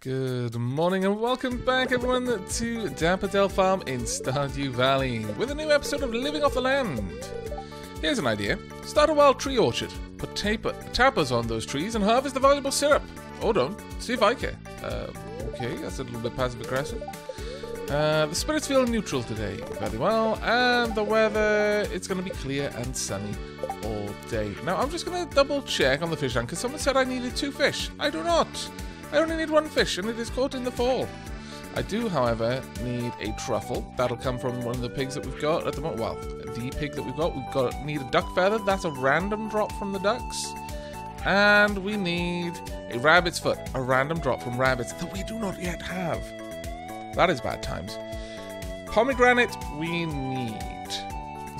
Good morning and welcome back everyone to Dapperdale Farm in Stardew Valley with a new episode of Living Off the Land. Here's an idea. Start a wild tree orchard. Put tappers on those trees and harvest the valuable syrup. Or don't. See if I care. Okay, that's a little bit passive aggressive. The spirits feel neutral today. Very well. And the weather, it's going to be clear and sunny all day. Now I'm just going to double check on the fish tank because someone said I needed 2 fish. I do not. I only need 1 fish, and it is caught in the fall. I do, however, need a truffle. That'll come from one of the pigs that we've got at the moment. Well, the pig that we've got. Need a duck feather. That's a random drop from the ducks. And we need a rabbit's foot. A random drop from rabbits that we do not yet have. That is bad times. Pomegranate we need.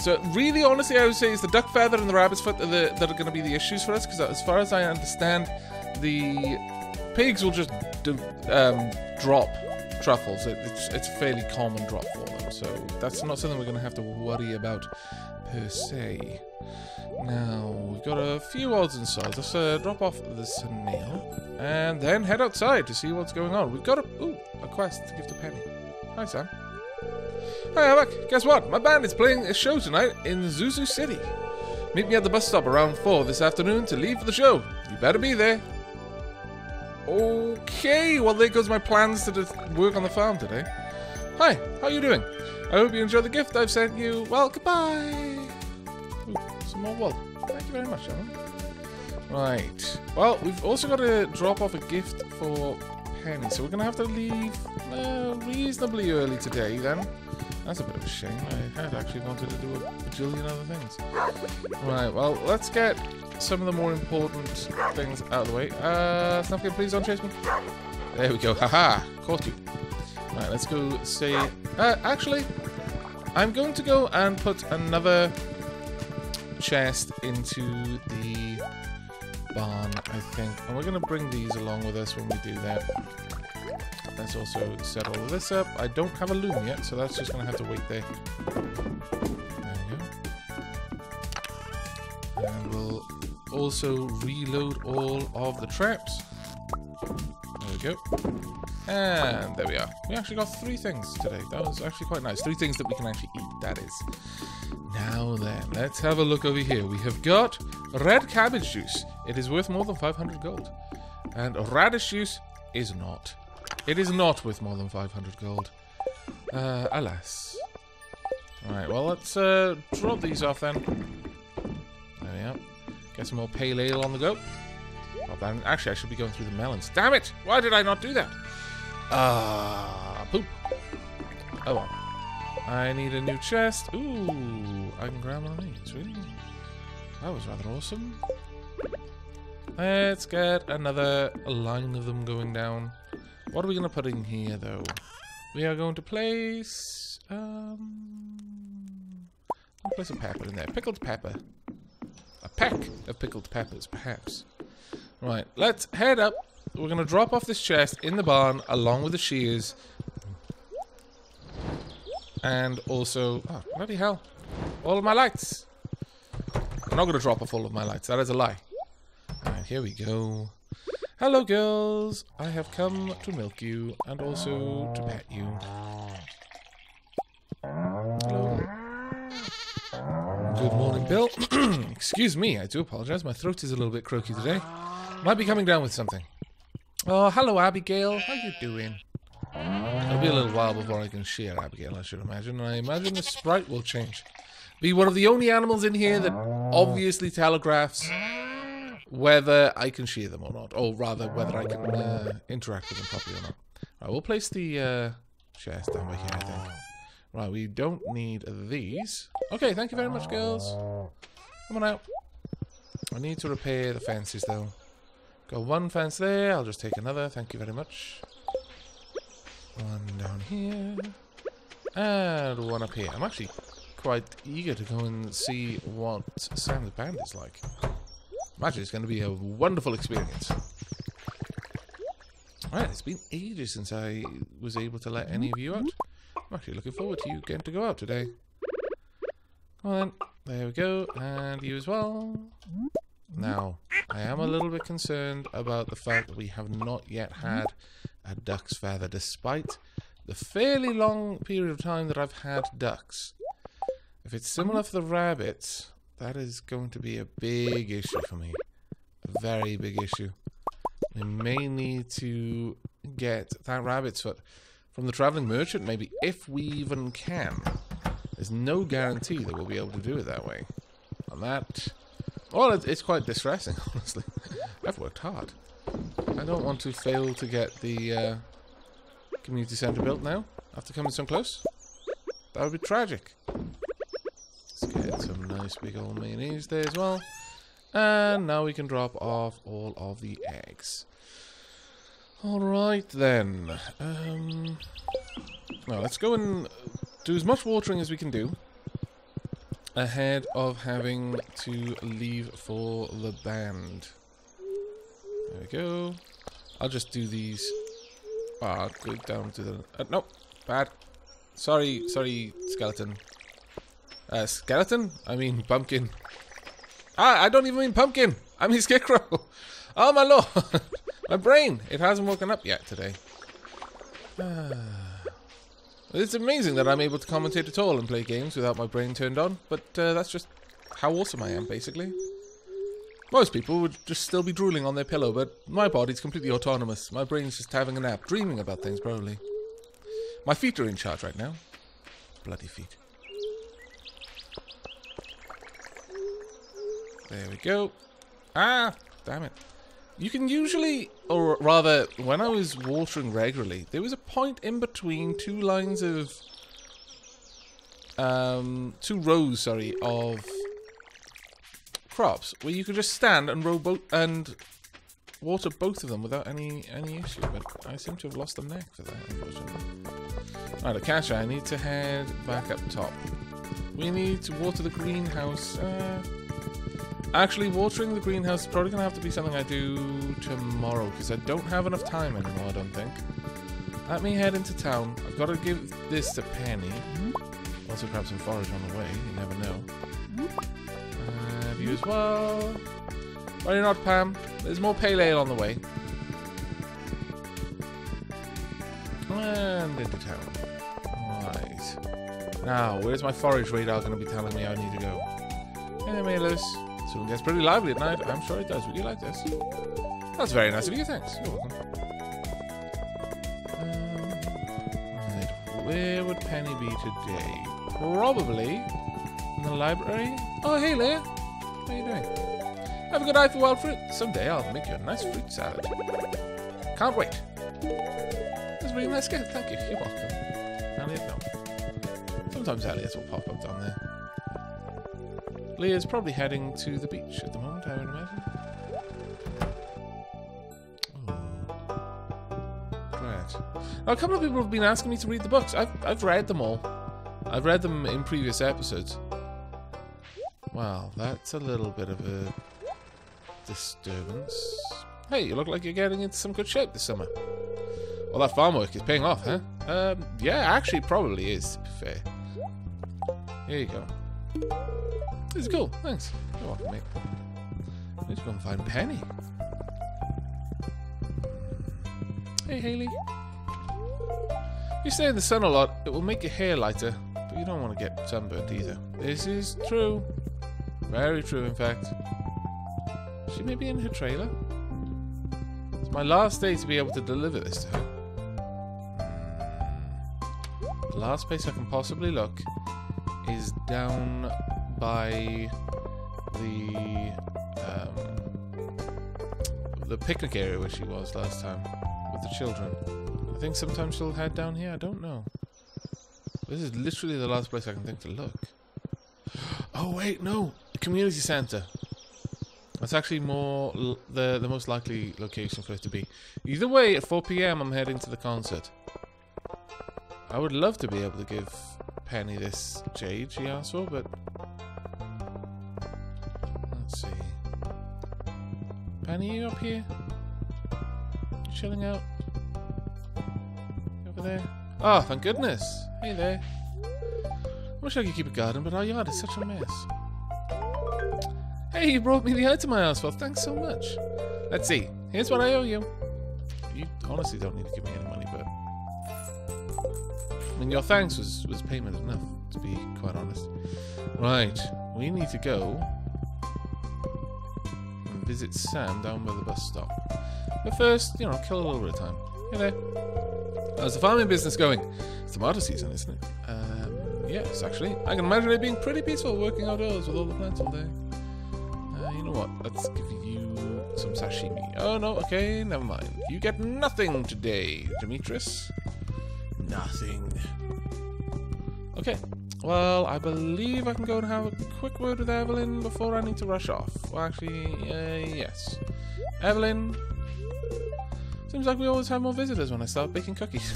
So really, honestly, I would say it's the duck feather and the rabbit's foot that are going to be the issues for us. Because as far as I understand, the pigs will just drop truffles. It's a fairly common drop for them, so that's not something we're going to have to worry about per se. Now, we've got a few odds and sods. Let's drop off the snail and then head outside to see what's going on. We've got a quest to give to Penny. Hi, Sam. Hi, Aavak. Guess what? My band is playing a show tonight in Zuzu City. Meet me at the bus stop around 4 this afternoon to leave for the show. You better be there. Okay, well there goes my plans to work on the farm today. Hi, how are you doing? I hope you enjoyed the gift I've sent you. Well, goodbye. Ooh, some more wool. Thank you very much, Alan. Right. Well, we've also got to drop off a gift for Penny, so we're going to have to leave reasonably early today then. That's a bit of a shame. I had actually wanted to do a bajillion other things. Right, well, let's get some of the more important things out of the way. Snapkin, please don't chase me. There we go. Haha, caught you. Right, let's go say. Actually, I'm going to go and put another chest into the barn, I think. And we're going to bring these along with us when we do that. Let's also set all of this up. I don't have a loom yet, so that's just going to have to wait there. There we go. And we'll also reload all of the traps. There we go. And there we are. We actually got 3 things today. That was actually quite nice. 3 things that we can actually eat, that is. Now then, let's have a look over here. We have got red cabbage juice. It is worth more than 500 gold. And radish juice is not. It is not worth more than 500 gold. Alas. Alright, well, let's drop these off then. There we are. Get some more pale ale on the go. Actually, I should be going through the melons. Damn it! Why did I not do that? Poop. Oh well. I need a new chest. Ooh, I can grab one of these. Really? That was rather awesome. Let's get another line of them going down. What are we going to put in here, though? We are going to place... I'll place a pepper in there. Pickled pepper. A pack of pickled peppers, perhaps. Right, let's head up. We're going to drop off this chest in the barn along with the shears. And also... Oh, bloody hell. All of my lights. I'm not going to drop off all of my lights. That is a lie. Alright, here we go. Hello, girls. I have come to milk you and also to pet you. Hello. Good morning, Bill. Excuse me, I do apologize. My throat is a little bit croaky today. Might be coming down with something. Oh, hello, Abigail. How you doing? It'll be a little while before I can shear Abigail, I should imagine. I imagine the sprite will change. Be one of the only animals in here that obviously telegraphs whether I can shear them or not, or rather whether I can interact with them properly or not. Right, we'll place the chest down by here, I think. Right, we don't need these. Okay, thank you very much, girls. Come on out. I need to repair the fences, though. Got 1 fence there. I'll just take another. Thank you very much. 1 down here. And 1 up here. I'm actually quite eager to go and see what Sam's band is like. Imagine it's going to be a wonderful experience. Alright, it's been ages since I was able to let any of you out. I'm actually looking forward to you getting to go out today. Come on then. There we go. And you as well. Now, I am a little bit concerned about the fact that we have not yet had a duck's feather, despite the fairly long period of time that I've had ducks. If it's similar for the rabbits, that is going to be a big issue for me. A very big issue. We may need to get that rabbit's foot from the traveling merchant, maybe, if we even can. There's no guarantee that we'll be able to do it that way. And that, well, it's quite distressing, honestly. I've worked hard. I don't want to fail to get the community centre built now, after coming so close. That would be tragic. Let's get some nice big old mayonnaise there as well. And now we can drop off all of the eggs. Alright then. Well, let's go and do as much watering as we can do ahead of having to leave for the band. There we go. I'll just do these. Ah, go down to the... no, bad. Sorry, skeleton. Skeleton? I mean pumpkin. Ah, I don't even mean pumpkin. I mean scarecrow. Oh my lord. My brain. It hasn't woken up yet today. It's amazing that I'm able to commentate at all and play games without my brain turned on. But that's just how awesome I am, basically. Most people would just still be drooling on their pillow, but my body's completely autonomous. My brain's just having a nap, dreaming about things, probably. My feet are in charge right now. Bloody feet. There we go. Ah, damn it. You can usually, or rather, when I was watering regularly, there was a point in between two lines of... two rows of crops, where you could just stand and row both and water both of them without any issue, but I seem to have lost the knack for that, unfortunately. Alright, Akasha, I need to head back up top. We need to water the greenhouse, actually, watering the greenhouse is probably going to have to be something I do tomorrow, because I don't have enough time anymore, I don't think. Let me head into town. I've got to give this to Penny. Also grab some forage on the way, you never know. You as well. Why not, Pam? There's more pale ale on the way. And into town. Alright. Now, where's my forage radar going to be telling me I need to go? Hey there, Malus. So it gets pretty lively at night. I'm sure it does. Would you like this? That's very nice of you. Thanks. You're welcome. Right. Where would Penny be today? Probably in the library. Oh, hey, Leia. How are you doing? Have a good eye for wild fruit. Someday I'll make you a nice fruit salad. Can't wait. That's a really nice gift. Thank you. You're welcome. Elliot, no. Sometimes Elliot will pop up down there. Leah's probably heading to the beach at the moment, I would imagine. Ooh. Right. Now, a couple of people have been asking me to read the books. I've read them all. I've read them in previous episodes. Wow, that's a little bit of a disturbance. Hey, you look like you're getting into some good shape this summer. Well, that farm work is paying off, huh? Yeah, actually probably is, to be fair. Here you go. This is cool, thanks. You're welcome, mate. I need to go and find Penny. Hey, Haley. You stay in the sun a lot, it will make your hair lighter, but you don't want to get sunburnt either. This is true. Very true, in fact. She may be in her trailer. It's my last day to be able to deliver this to her. The last place I can possibly look is down by the picnic area where she was last time with the children. I think sometimes she'll head down here, I don't know. This is literally the last place I can think to look. Oh wait, no! Community centre! That's actually more the most likely location for it to be. Either way, at 4 PM I'm heading to the concert. I would love to be able to give Penny this jade she asked for, but... let's see. Penny, are you up here? Chilling out? Over there? Oh, thank goodness! Hey there. I wish I could keep a garden, but our yard is such a mess. Hey, you brought me the item I asked for. Thanks so much. Let's see. Here's what I owe you. You honestly don't need to give me any money, but... I mean, your thanks was payment enough, to be quite honest. Right. We need to go and visit Sam down by the bus stop. But first, you know, kill a little bit of time. Hey there. How's the farming business going? It's tomato season, isn't it? Yes, actually. I can imagine it being pretty peaceful working outdoors with all the plants all day. You know what? Let's give you some sashimi. Oh, no. Okay, never mind. You get nothing today, Demetrius. Nothing. Okay. Well, I believe I can go and have a quick word with Evelyn before I need to rush off. Well, actually, yes. Evelyn. Seems like we always have more visitors when I start baking cookies.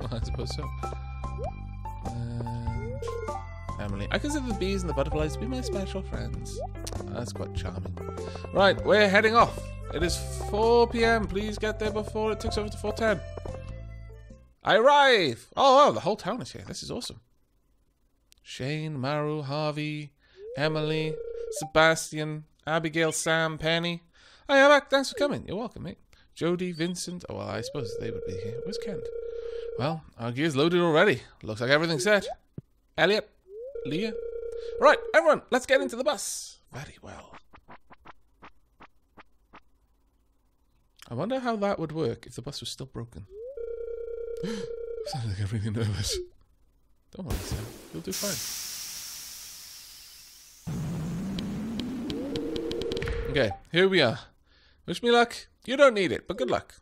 Well, I suppose so. And Emily. I consider the bees and the butterflies to be my special friends. That's quite charming. Right, we're heading off. It is 4 PM. Please get there before it ticks over to 4:10. I arrive! Oh, wow, the whole town is here. This is awesome. Shane, Maru, Harvey, Emily, Sebastian, Abigail, Sam, Penny. Hi, Aavak. Thanks for coming. You're welcome, mate. Jody, Vincent, oh well, I suppose they would be here. Where's Kent? Well, our gear's loaded already. Looks like everything's set. Elliot, Leah. Right, everyone, let's get into the bus. Very well. I wonder how that would work if the bus was still broken. Sounds like I'm really nervous. Don't worry, Sam. You'll do fine. Okay, here we are. Wish me luck. You don't need it, but good luck.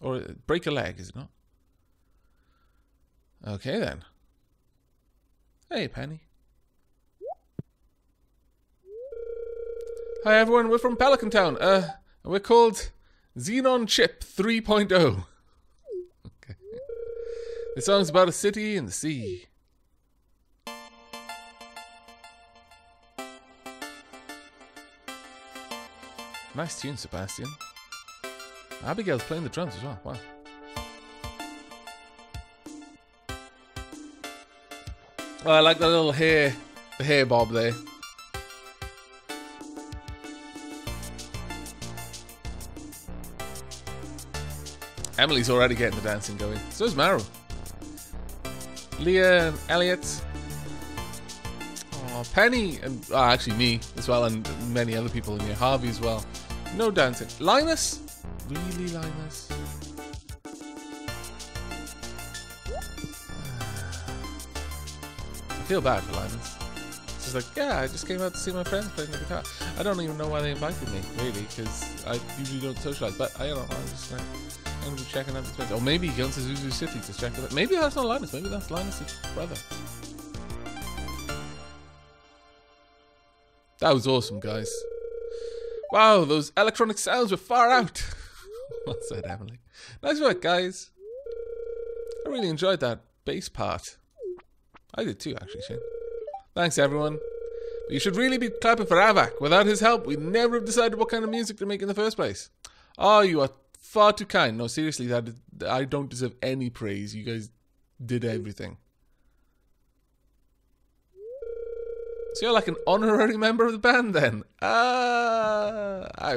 Or break a leg, is it not? Okay, then. Hey, Penny. Hi, everyone. We're from Pelican Town. We're called Xenon Chip 3.0. Okay. This song's about a city and the sea. Nice tune, Sebastian. Abigail's playing the drums as well. Wow. Oh, I like the little hair, the hair bob there. Emily's already getting the dancing going. So is Maru. Leah and Elliot. Oh, Penny and actually me as well, and many other people in here. Harvey as well. No dancing. Linus? Really, Linus? I feel bad for Linus. She's like, yeah, I just came out to see my friends playing the guitar. I don't even know why they invited me, really, because I usually don't socialize. But I don't know, I'm just like, I'm going to be checking out the place. Or maybe he goes to Zuzu City to check it out. Maybe that's not Linus. Maybe that's Linus' brother. That was awesome, guys. Wow, those electronic sounds were far out. Well said, Emily. Nice work, guys. I really enjoyed that bass part. I did too, actually, Shane. Thanks, everyone. But you should really be clapping for Aavak. Without his help, we'd never have decided what kind of music to make in the first place. Oh, you are far too kind. No, seriously, I don't deserve any praise. You guys did everything. So you're like an honorary member of the band, then? I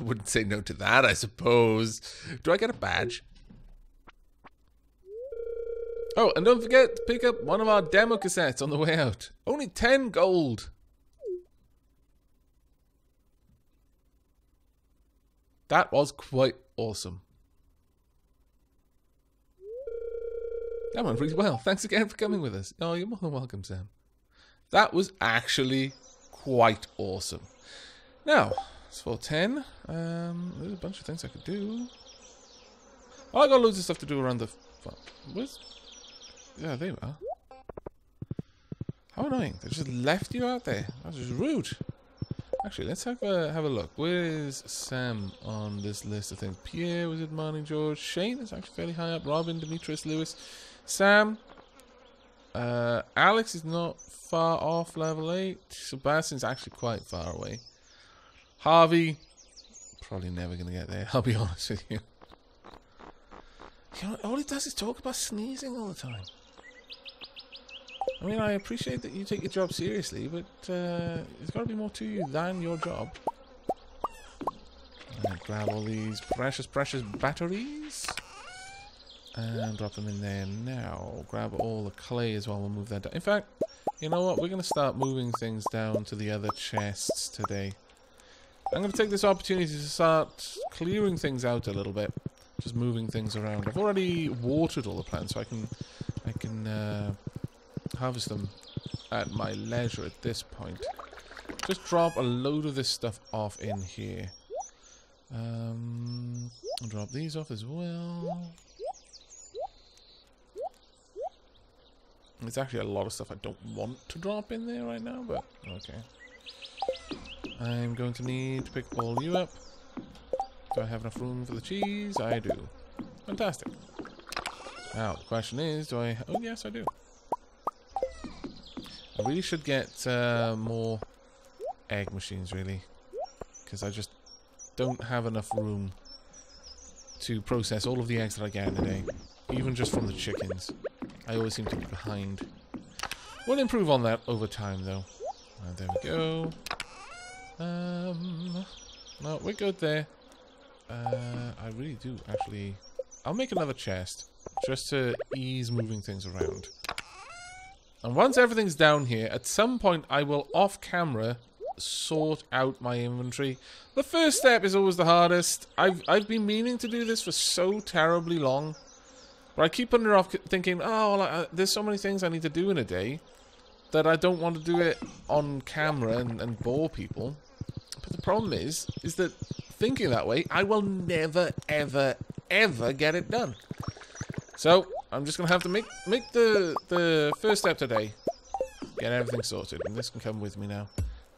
wouldn't say no to that, I suppose. Do I get a badge? Oh, and don't forget to pick up one of our demo cassettes on the way out. Only 10 gold. That was quite awesome. That went really well. Thanks again for coming with us. Oh, you're more than welcome, Sam. That was actually quite awesome. Now, it's 4:10. There's a bunch of things I could do. Oh, I got loads of stuff to do around the... Where's... Yeah, there you are. How annoying. They just left you out there. That's just rude. Actually, let's have a look. Where's Sam on this list of things? Pierre, was it Marnie, George? Shane is actually fairly high up. Robin, Demetrius, Lewis. Sam... Alex is not far off level 8. Sebastian's actually quite far away. Harvey, probably never going to get there, I'll be honest with you. You know, all he does is talk about sneezing all the time. I mean, I appreciate that you take your job seriously, but there's got to be more to you than your job. And grab all these precious, precious batteries. And drop them in there now. Grab all the clay as well. We'll move that down. In fact, you know what? We're going to start moving things down to the other chests today. I'm going to take this opportunity to start clearing things out a little bit. Just moving things around. I've already watered all the plants, so I can harvest them at my leisure at this point. Just drop a load of this stuff off in here. I'll drop these off as well. There's actually a lot of stuff I don't want to drop in there right now, but okay. I'm going to need to pick all you up. Do I have enough room for the cheese? I do. Fantastic. Now, the question is, do I... Oh, yes, I do. I really should get more egg machines, really. Because I just don't have enough room to process all of the eggs that I get in a day. Even just from the chickens. I always seem to be behind. We'll improve on that over time, though. There we go. No, we're good there. I really do, actually. I'll make another chest, just to ease moving things around. And once everything's down here, at some point I will, off-camera, sort out my inventory. The first step is always the hardest. I've been meaning to do this for so terribly long. But I keep putting it off thinking, oh, well, there's so many things I need to do in a day that I don't want to do it on camera and bore people. But the problem is that thinking that way, I will never, ever, ever get it done. So I'm just going to have to make the first step today. Get everything sorted. And this can come with me now.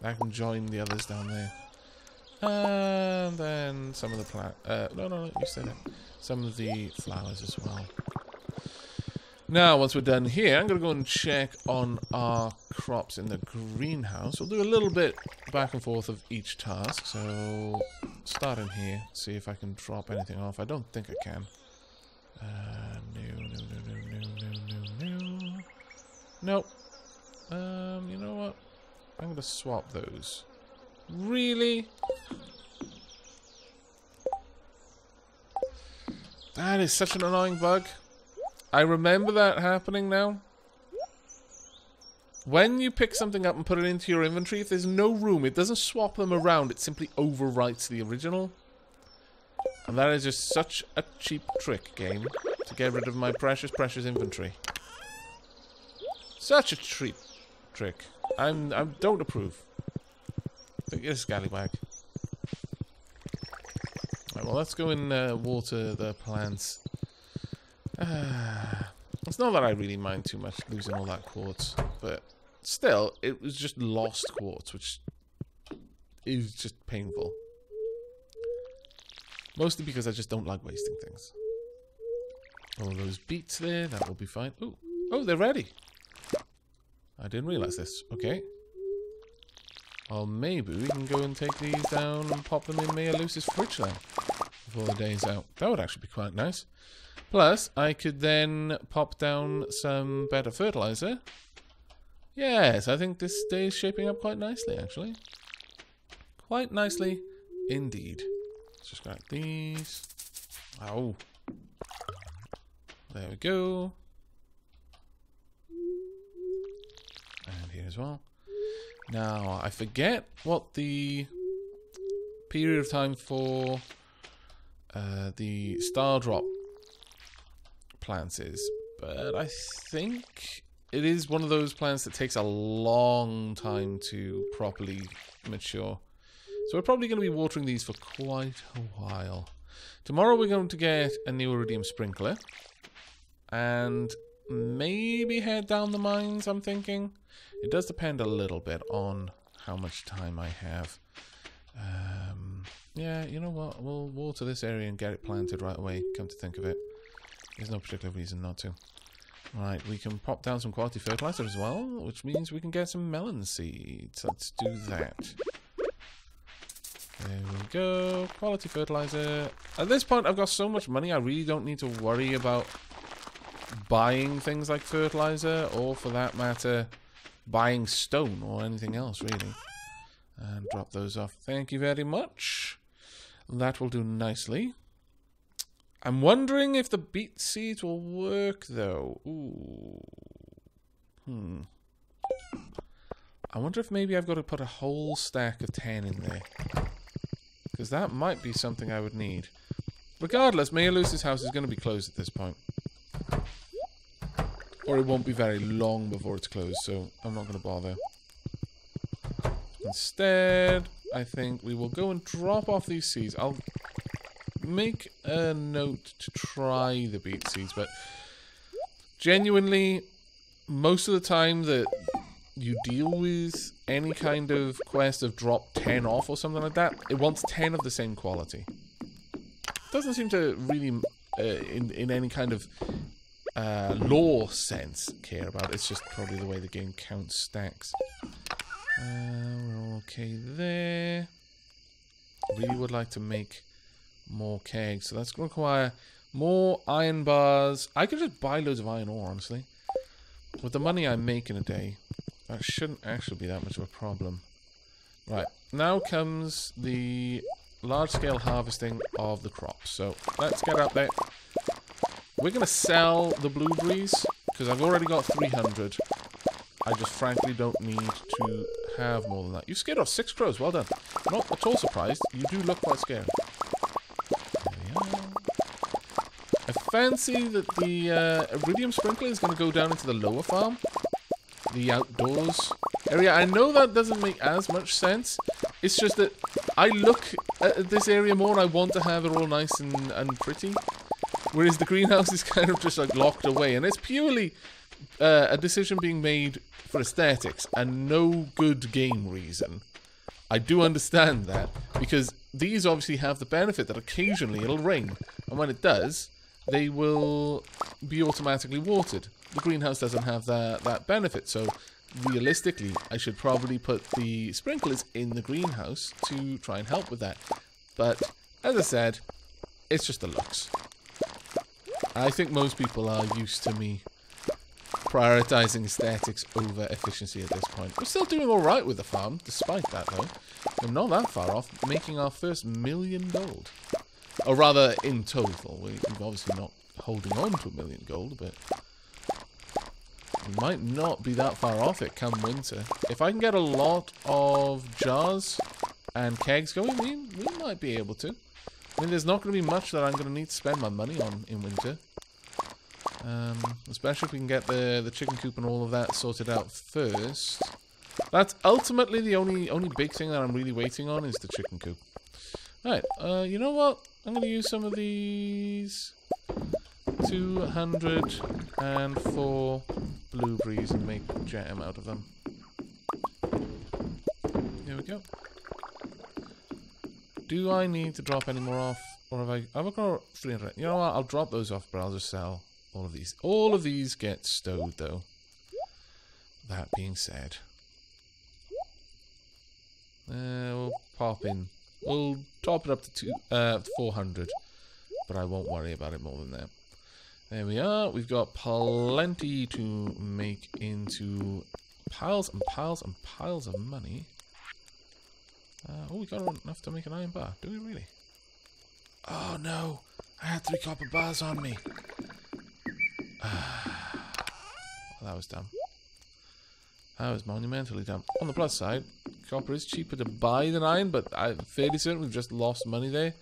I can join the others down there. And then some of the no, you stay there. Some of the flowers as well. Now, once we're done here, I'm going to go and check on our crops in the greenhouse. We'll do a little bit back and forth of each task. So, start in here. See if I can drop anything off. I don't think I can. No. Nope. You know what? I'm going to swap those. Really? That is such an annoying bug. I remember that happening now. When you pick something up and put it into your inventory, if there's no room, it doesn't swap them around. It simply overwrites the original. And that is just such a cheap trick, game, to get rid of my precious, precious inventory. Such a cheap trick. I don't approve. I think it is scallywag. Well, let's go and water the plants. It's not that I really mind too much losing all that quartz, but still, it was just lost quartz, which is just painful. Mostly because I just don't like wasting things. All those beets there, that will be fine. Ooh. Oh, they're ready. I didn't realize this. Okay. Well, maybe we can go and take these down and pop them in Mia Luce's fridge then. Before the day's out. That would actually be quite nice. Plus, I could then pop down some better fertilizer. Yes, I think this day is shaping up quite nicely, actually. Quite nicely indeed. Let's just grab these. Ow. There we go. And here as well. Now, I forget what the period of time for the star drop plants is, but I think it is one of those plants that takes a long time to properly mature. So we're probably going to be watering these for quite a while. Tomorrow we're going to get a new iridium sprinkler, and maybe head down the mines, I'm thinking. It does depend a little bit on how much time I have. Yeah, you know what? We'll water this area and get it planted right away, come to think of it. There's no particular reason not to. Right, we can pop down some quality fertilizer as well, which means we can get some melon seeds. Let's do that. There we go. Quality fertilizer. At this point, I've got so much money, I really don't need to worry about buying things like fertilizer, or for that matter, buying stone or anything else, really. And drop those off. Thank you very much. That will do nicely. I'm wondering if the beet seeds will work, though. Ooh. I wonder if maybe I've got to put a whole stack of 10 in there. Because that might be something I would need. Regardless, Mayor Lucy's house is going to be closed at this point. Or it won't be very long before it's closed, so I'm not going to bother. Instead, I think we will go and drop off these seeds. I'll make a note to try the beet seeds, but genuinely, most of the time that you deal with any kind of quest of drop 10 off or something like that, it wants 10 of the same quality. It doesn't seem to really, in any kind of lore sense, care about it. It's just probably the way the game counts stacks. We're all okay there. Really would like to make more kegs, so that's going to require more iron bars. I could just buy loads of iron ore, honestly. With the money I make in a day, that shouldn't actually be that much of a problem. Right, now comes the large-scale harvesting of the crops. So let's get out there. We're going to sell the blueberries, because I've already got 300. I just frankly don't need to have more than that. You've scared off 6 crows, well done. Not at all surprised, you do look quite scared. There we are. I fancy that the iridium sprinkler is going to go down into the lower farm. The outdoors area. I know that doesn't make as much sense. It's just that I look at this area more and I want to have it all nice and pretty. Whereas the greenhouse is kind of just like locked away. And it's purely a decision being made for aesthetics and no good game reason. I do understand that. Because these obviously have the benefit that occasionally it'll rain. And when it does, they will be automatically watered. The greenhouse doesn't have that benefit, so realistically, I should probably put the sprinklers in the greenhouse to try and help with that. But, as I said, it's just the looks. I think most people are used to me prioritizing aesthetics over efficiency at this point. We're still doing alright with the farm, despite that though. We're not that far off making our first $1 million gold. Or rather, in total. We're obviously not holding on to $1 million gold, but we might not be that far off it come winter. If I can get a lot of jars and kegs going, we might be able to. I mean, there's not going to be much that I'm going to need to spend my money on in winter. Especially if we can get the chicken coop and all of that sorted out first. That's ultimately the only big thing that I'm really waiting on is the chicken coop. Right, you know what? I'm going to use some of these 204 blueberries and make jam out of them. There we go. Do I need to drop any more off? Or have I got 300? You know what? I'll drop those off, but I'll just sell all of these. All of these get stowed, though. That being said. We'll pop in. We'll top it up to 400. But I won't worry about it more than that. There we are. We've got plenty to make into piles and piles and piles of money. Oh, we got enough to make an iron bar. Do we really? Oh, no. I had 3 copper bars on me. Well, that was dumb. That was monumentally dumb. On the plus side, copper is cheaper to buy than iron, but I'm fairly certain we've just lost money there.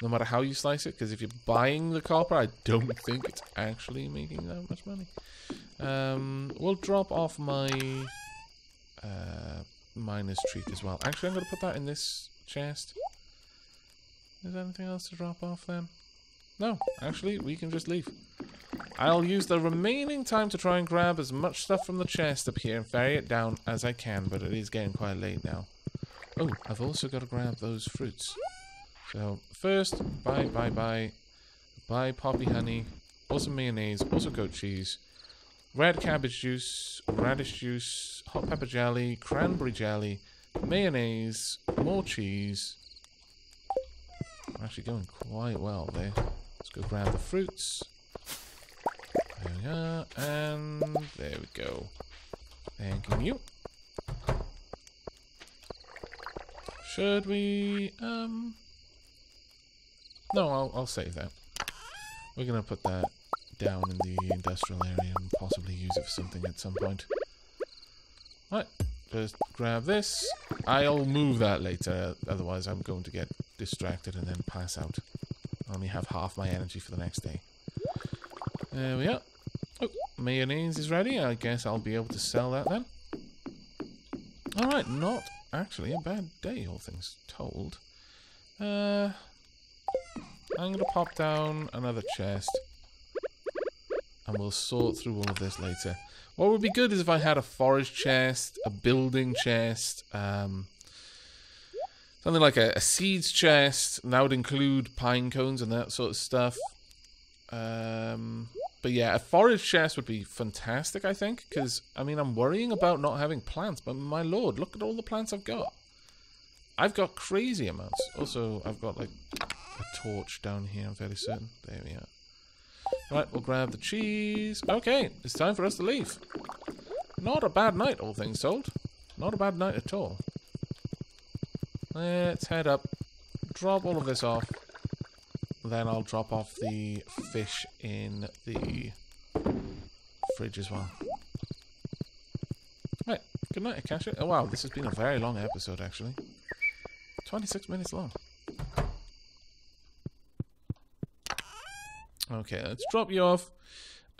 No matter how you slice it, because if you're buying the copper, I don't think it's actually making that much money. We'll drop off my miner's treat as well. Actually, I'm going to put that in this chest. Is there anything else to drop off then? No, actually, we can just leave. I'll use the remaining time to try and grab as much stuff from the chest up here and ferry it down as I can, but it is getting quite late now. Oh, I've also got to grab those fruits. So, first, buy poppy honey, also mayonnaise, also goat cheese, red cabbage juice, radish juice, hot pepper jelly, cranberry jelly, mayonnaise, more cheese. I'm actually going quite well there. Let's go grab the fruits. There Yeah, and there we go. Thanking you. Should we? No, I'll save that. We're gonna put that down in the industrial area and possibly use it for something at some point. Right, just grab this. I'll move that later, otherwise I'm going to get distracted and then pass out. I only have half my energy for the next day. There we are. Oh, mayonnaise is ready. I guess I'll be able to sell that then. Alright, not actually a bad day, all things told. I'm going to pop down another chest. And we'll sort through all of this later. What would be good is if I had a forage chest, a building chest, something like a seeds chest. And that would include pine cones and that sort of stuff. But yeah, a forage chest would be fantastic, I think. Because, I mean, I'm worrying about not having plants. But my lord, look at all the plants I've got. I've got crazy amounts. Also, I've got like a torch down here, I'm fairly certain. There we are. Right, we'll grab the cheese. Okay, it's time for us to leave. Not a bad night, all things told. Not a bad night at all. Let's head up, drop all of this off. Then I'll drop off the fish in the fridge as well. Right, good night, Akasha. Oh wow, this has been a very long episode actually. 26 minutes long. Okay, let's drop you off.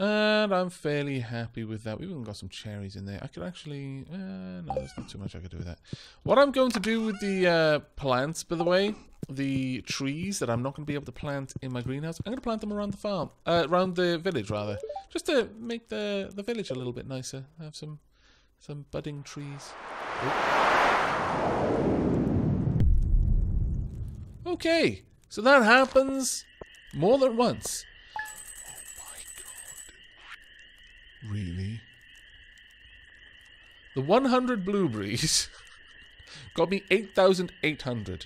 And I'm fairly happy with that. We've even got some cherries in there. I could actually... no, there's not too much I could do with that. What I'm going to do with the plants, by the way, the trees that I'm not going to be able to plant in my greenhouse, I'm going to plant them around the farm. Around the village, rather. Just to make the village a little bit nicer. Have some budding trees. Okay, so that happens more than once. Really? The 100 blueberries got me 8,800.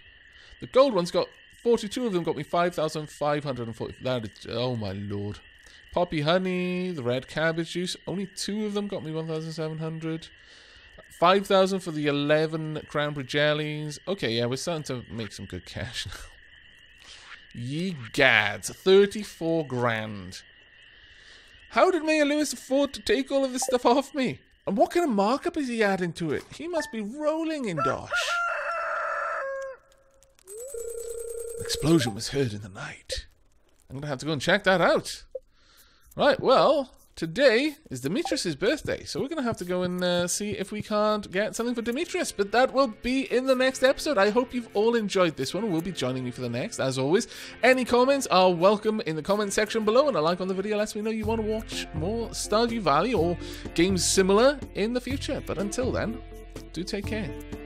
The gold ones got 42 of them, got me 5,540. That is, oh my lord. Poppy honey, the red cabbage juice, only 2 of them got me 1,700. 5,000 for the 11 cranberry jellies. Okay, yeah, we're starting to make some good cash now. Ye gads, 34 grand. How did Mayor Lewis afford to take all of this stuff off me? And what kind of markup is he adding to it? He must be rolling in dosh. An explosion was heard in the night. I'm going to have to go and check that out. Right, well, today is Demetrius' birthday. So we're going to have to go and see if we can't get something for Demetrius. But that will be in the next episode. I hope you've all enjoyed this one and will be joining me for the next, as always. Any comments are welcome in the comment section below. And a like on the video lets me know you want to watch more Stardew Valley or games similar in the future. But until then, do take care.